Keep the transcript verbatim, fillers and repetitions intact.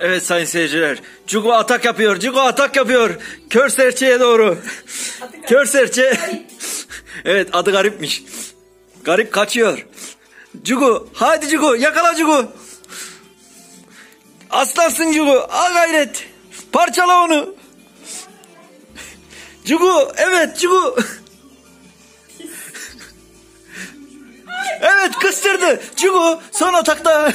Evet sayın seyirciler. Cugu atak yapıyor. Cugu atak yapıyor. Kör serçeye doğru. Kör serçe. Evet adı garipmiş. Garip kaçıyor. Cugu. Hadi Cugu. Yakala Cugu. Aslansın Cugu. Ha gayret. Parçala onu. Cugu. Evet Cugu. Evet kıstırdı. Cugu son atakta.